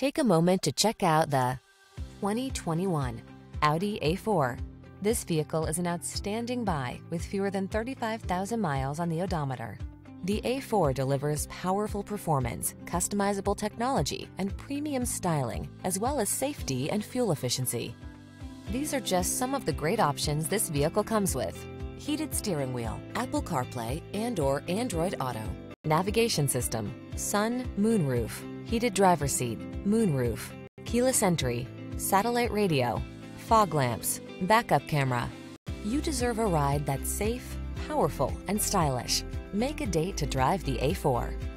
Take a moment to check out the 2021 Audi A4. This vehicle is an outstanding buy with fewer than 35,000 miles on the odometer. The A4 delivers powerful performance, customizable technology, and premium styling, as well as safety and fuel efficiency. These are just some of the great options this vehicle comes with: heated steering wheel, Apple CarPlay and/or Android Auto, navigation system, sun, moonroof, heated driver's seat, moonroof, keyless entry, satellite radio, fog lamps, backup camera. You deserve a ride that's safe, powerful, and stylish. Make a date to drive the A4.